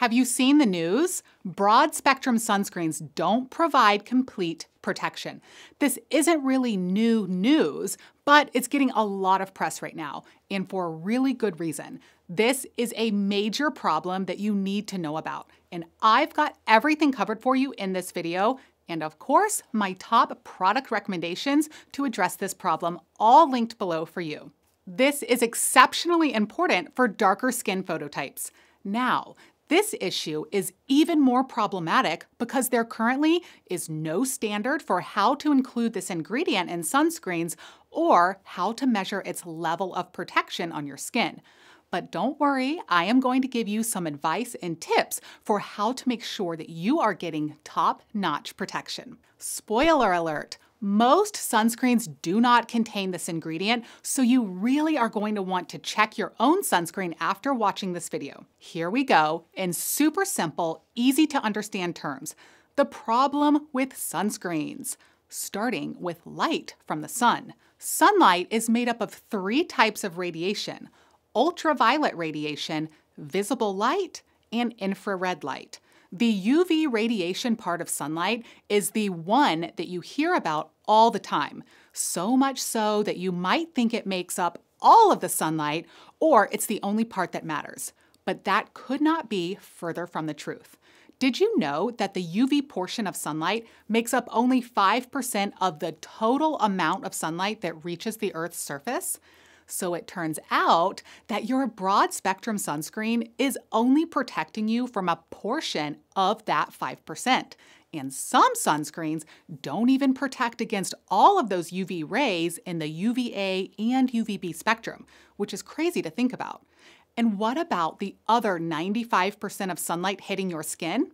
Have you seen the news? Broad-spectrum sunscreens don't provide complete protection. This isn't really new news, but it's getting a lot of press right now, and for a really good reason. This is a major problem that you need to know about, and I've got everything covered for you in this video, and of course, my top product recommendations to address this problem, all linked below for you. This is exceptionally important for darker skin phototypes. Now, this issue is even more problematic because there currently is no standard for how to include this ingredient in sunscreens or how to measure its level of protection on your skin. But don't worry, I am going to give you some advice and tips for how to make sure that you are getting top-notch protection. Spoiler alert! Most sunscreens do not contain this ingredient, so you really are going to want to check your own sunscreen after watching this video. Here we go, in super simple, easy to understand terms. The problem with sunscreens, starting with light from the sun. Sunlight is made up of three types of radiation: ultraviolet radiation, visible light, and infrared light. The UV radiation part of sunlight is the one that you hear about all the time, so much so that you might think it makes up all of the sunlight or it's the only part that matters. But that could not be further from the truth. Did you know that the UV portion of sunlight makes up only 5% of the total amount of sunlight that reaches the Earth's surface? So it turns out that your broad-spectrum sunscreen is only protecting you from a portion of that 5%. And some sunscreens don't even protect against all of those UV rays in the UVA and UVB spectrum, which is crazy to think about. And what about the other 95% of sunlight hitting your skin?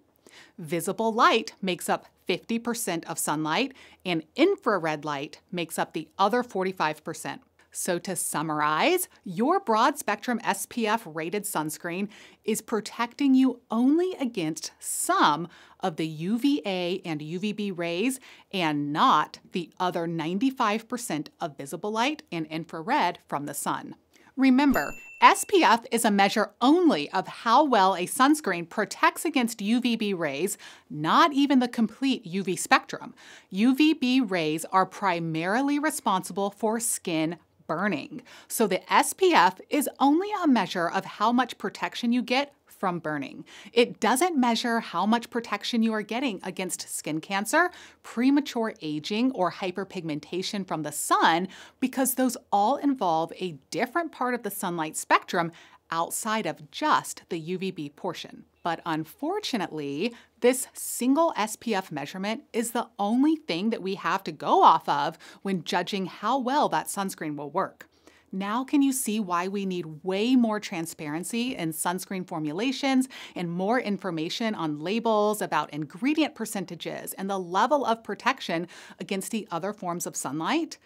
Visible light makes up 50% of sunlight, and infrared light makes up the other 45%. So to summarize, your broad-spectrum SPF-rated sunscreen is protecting you only against some of the UVA and UVB rays and not the other 95% of visible light and infrared from the sun. Remember, SPF is a measure only of how well a sunscreen protects against UVB rays, not even the complete UV spectrum. UVB rays are primarily responsible for skin burning. So the SPF is only a measure of how much protection you get from burning. It doesn't measure how much protection you are getting against skin cancer, premature aging, or hyperpigmentation from the sun, because those all involve a different part of the sunlight spectrum outside of just the UVB portion. But unfortunately, this single SPF measurement is the only thing that we have to go off of when judging how well that sunscreen will work. Now can you see why we need way more transparency in sunscreen formulations and more information on labels about ingredient percentages and the level of protection against the other forms of sunlight?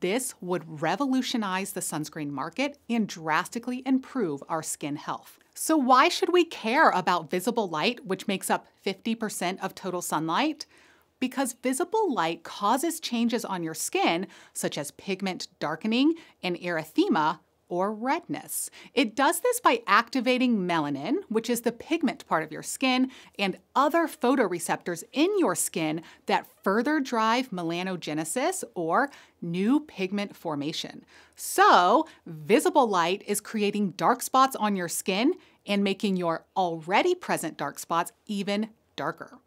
This would revolutionize the sunscreen market and drastically improve our skin health. So why should we care about visible light, which makes up 50% of total sunlight? Because visible light causes changes on your skin, such as pigment darkening and erythema, or redness. It does this by activating melanin, which is the pigment part of your skin, and other photoreceptors in your skin that further drive melanogenesis, or new pigment formation. So, visible light is creating dark spots on your skin and making your already present dark spots even darker.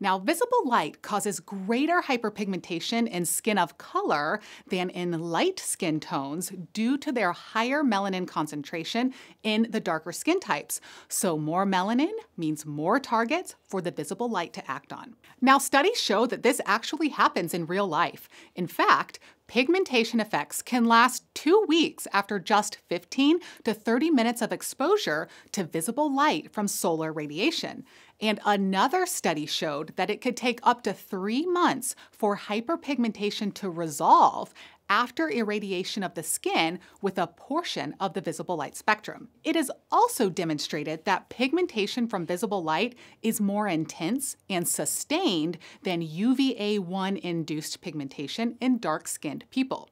Now, visible light causes greater hyperpigmentation in skin of color than in light skin tones due to their higher melanin concentration in the darker skin types. So more melanin means more targets for the visible light to act on. Now, studies show that this actually happens in real life. In fact, pigmentation effects can last 2 weeks after just 15 to 30 minutes of exposure to visible light from solar radiation. And another study showed that it could take up to 3 months for hyperpigmentation to resolve after irradiation of the skin with a portion of the visible light spectrum. It is also demonstrated that pigmentation from visible light is more intense and sustained than UVA1-induced pigmentation in dark-skinned people.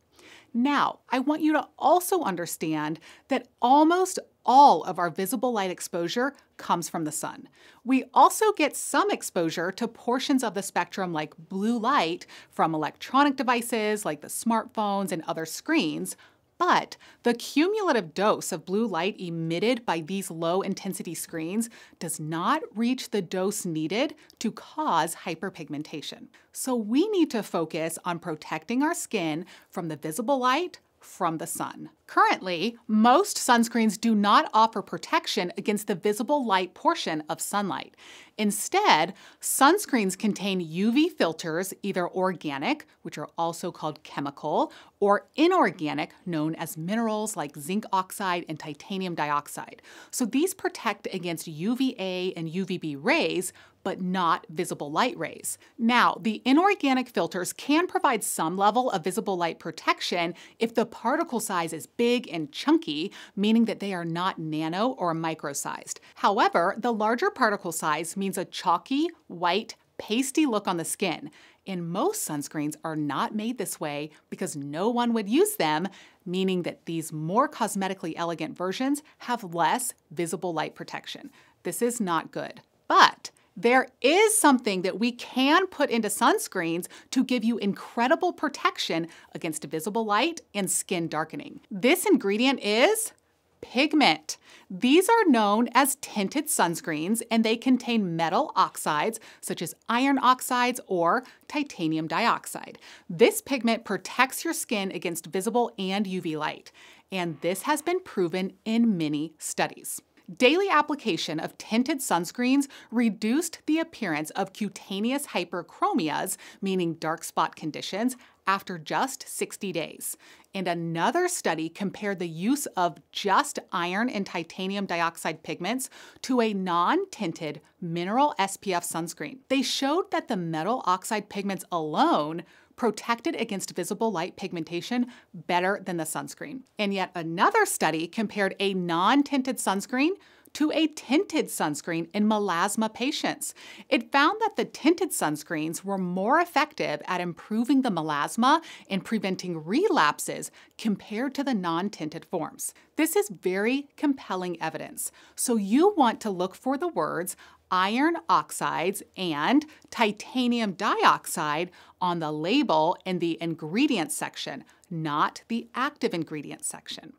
Now, I want you to also understand that almost all of our visible light exposure comes from the sun. We also get some exposure to portions of the spectrum like blue light from electronic devices like the smartphones and other screens, but the cumulative dose of blue light emitted by these low-intensity screens does not reach the dose needed to cause hyperpigmentation. So we need to focus on protecting our skin from the visible light from the sun. Currently, most sunscreens do not offer protection against the visible light portion of sunlight. Instead, sunscreens contain UV filters, either organic, which are also called chemical, or inorganic, known as minerals like zinc oxide and titanium dioxide. So these protect against UVA and UVB rays, but not visible light rays. Now, the inorganic filters can provide some level of visible light protection if the particle size is big and chunky, meaning that they are not nano or micro-sized. However, the larger particle size means a chalky, white, pasty look on the skin, and most sunscreens are not made this way because no one would use them, meaning that these more cosmetically elegant versions have less visible light protection. This is not good. But there is something that we can put into sunscreens to give you incredible protection against visible light and skin darkening. This ingredient is pigment. These are known as tinted sunscreens, and they contain metal oxides such as iron oxides or titanium dioxide. This pigment protects your skin against visible and UV light, and this has been proven in many studies. Daily application of tinted sunscreens reduced the appearance of cutaneous hyperchromias, meaning dark spot conditions, after just 60 days. And another study compared the use of just iron and titanium dioxide pigments to a non-tinted mineral SPF sunscreen. They showed that the metal oxide pigments alone protected against visible light pigmentation better than the sunscreen. And yet another study compared a non-tinted sunscreen to a tinted sunscreen in melasma patients. It found that the tinted sunscreens were more effective at improving the melasma and preventing relapses compared to the non-tinted forms. This is very compelling evidence. So you want to look for the words iron oxides and titanium dioxide on the label in the ingredients section, not the active ingredients section.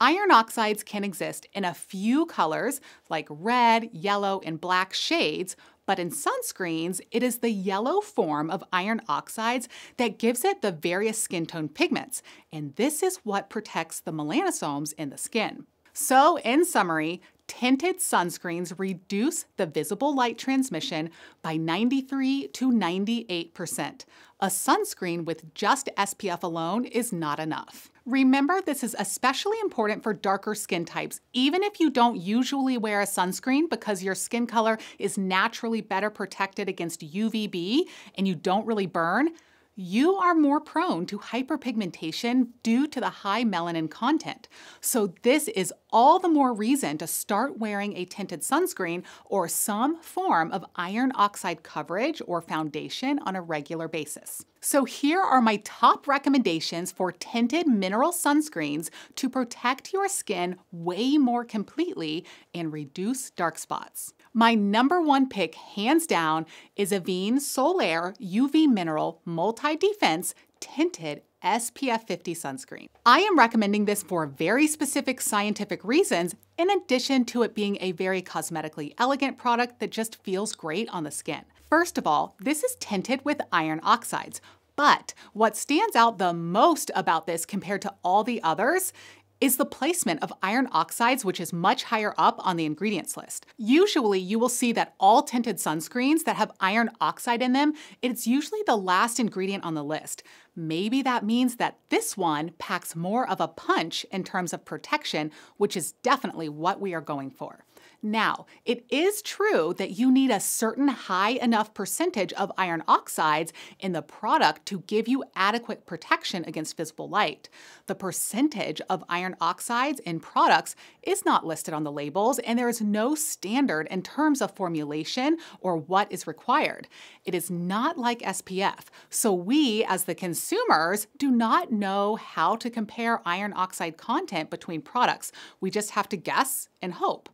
Iron oxides can exist in a few colors like red, yellow, and black shades, but in sunscreens, it is the yellow form of iron oxides that gives it the various skin tone pigments, and this is what protects the melanosomes in the skin. So in summary, tinted sunscreens reduce the visible light transmission by 93 to 98%. A sunscreen with just SPF alone is not enough. Remember, this is especially important for darker skin types, even if you don't usually wear a sunscreen because your skin color is naturally better protected against UVB and you don't really burn. You are more prone to hyperpigmentation due to the high melanin content. So this is all the more reason to start wearing a tinted sunscreen or some form of iron oxide coverage or foundation on a regular basis. So here are my top recommendations for tinted mineral sunscreens to protect your skin way more completely and reduce dark spots. My number one pick, hands down, is Avene Solaire UV Mineral Multi-Defense Tinted SPF 50 Sunscreen. I am recommending this for very specific scientific reasons, in addition to it being a very cosmetically elegant product that just feels great on the skin. First of all, this is tinted with iron oxides, but what stands out the most about this compared to all the others is the placement of iron oxides, which is much higher up on the ingredients list. Usually you will see that all tinted sunscreens that have iron oxide in them, it's usually the last ingredient on the list. Maybe that means that this one packs more of a punch in terms of protection, which is definitely what we are going for. Now, it is true that you need a certain high enough percentage of iron oxides in the product to give you adequate protection against visible light. The percentage of iron oxides in products is not listed on the labels, and there is no standard in terms of formulation or what is required. It is not like SPF, so we, as the consumers, do not know how to compare iron oxide content between products. We just have to guess and hope.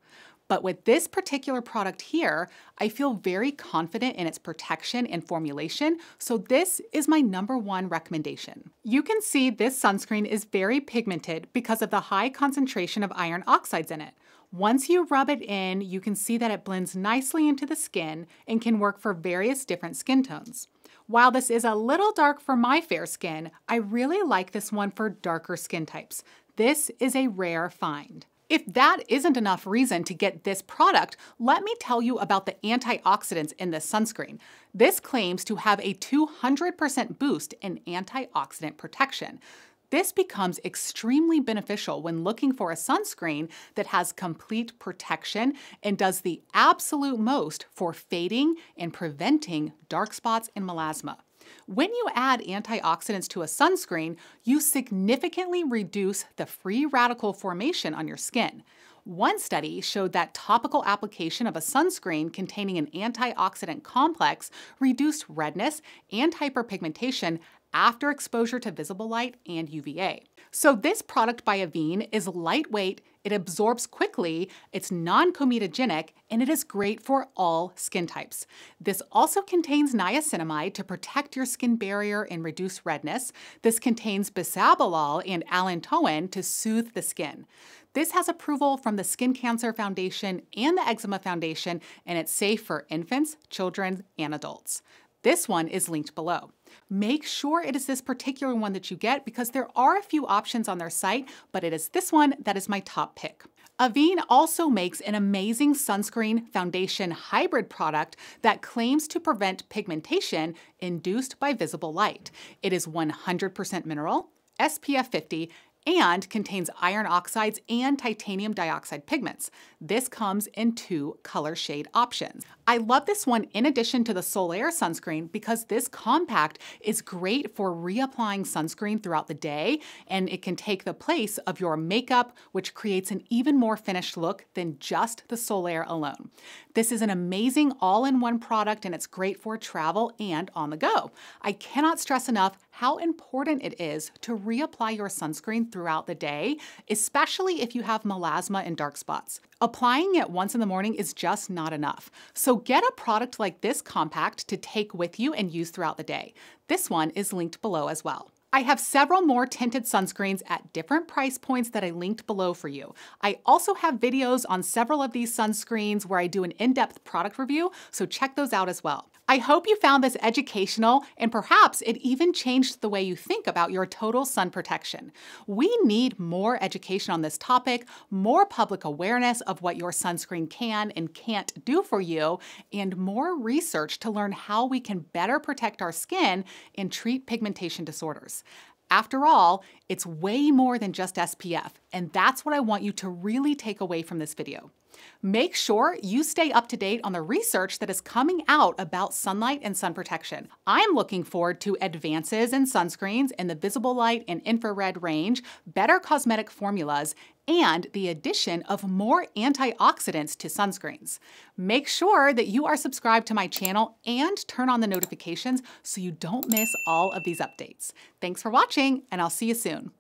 But with this particular product here, I feel very confident in its protection and formulation, so this is my #1 recommendation. You can see this sunscreen is very pigmented because of the high concentration of iron oxides in it. Once you rub it in, you can see that it blends nicely into the skin and can work for various different skin tones. While this is a little dark for my fair skin, I really like this one for darker skin types. This is a rare find. If that isn't enough reason to get this product, let me tell you about the antioxidants in this sunscreen. This claims to have a 200% boost in antioxidant protection. This becomes extremely beneficial when looking for a sunscreen that has complete protection and does the absolute most for fading and preventing dark spots and melasma. When you add antioxidants to a sunscreen, you significantly reduce the free radical formation on your skin. One study showed that topical application of a sunscreen containing an antioxidant complex reduced redness and hyperpigmentation after exposure to visible light and UVA. So this product by Avene is lightweight, it absorbs quickly, it's non-comedogenic, and it is great for all skin types. This also contains niacinamide to protect your skin barrier and reduce redness. This contains bisabolol and allantoin to soothe the skin. This has approval from the Skin Cancer Foundation and the Eczema Foundation, and it's safe for infants, children, and adults. This one is linked below. Make sure it is this particular one that you get because there are a few options on their site, but it is this one that is my top pick. Avene also makes an amazing sunscreen foundation hybrid product that claims to prevent pigmentation induced by visible light. It is 100% mineral, SPF 50, and contains iron oxides and titanium dioxide pigments. This comes in 2 color shade options. I love this one in addition to the Solaire sunscreen because this compact is great for reapplying sunscreen throughout the day, and it can take the place of your makeup, which creates an even more finished look than just the Solaire alone. This is an amazing all-in-one product, and it's great for travel and on the go. I cannot stress enough how important it is to reapply your sunscreen throughout the day, especially if you have melasma and dark spots. Applying it once in the morning is just not enough. So get a product like this compact to take with you and use throughout the day. This one is linked below as well. I have several more tinted sunscreens at different price points that I linked below for you. I also have videos on several of these sunscreens where I do an in-depth product review, so check those out as well. I hope you found this educational, and perhaps it even changed the way you think about your total sun protection. We need more education on this topic, more public awareness of what your sunscreen can and can't do for you, and more research to learn how we can better protect our skin and treat pigmentation disorders. After all, it's way more than just SPF, and that's what I want you to really take away from this video. Make sure you stay up to date on the research that is coming out about sunlight and sun protection. I'm looking forward to advances in sunscreens in the visible light and infrared range, better cosmetic formulas, and the addition of more antioxidants to sunscreens. Make sure that you are subscribed to my channel and turn on the notifications so you don't miss all of these updates. Thanks for watching, and I'll see you soon.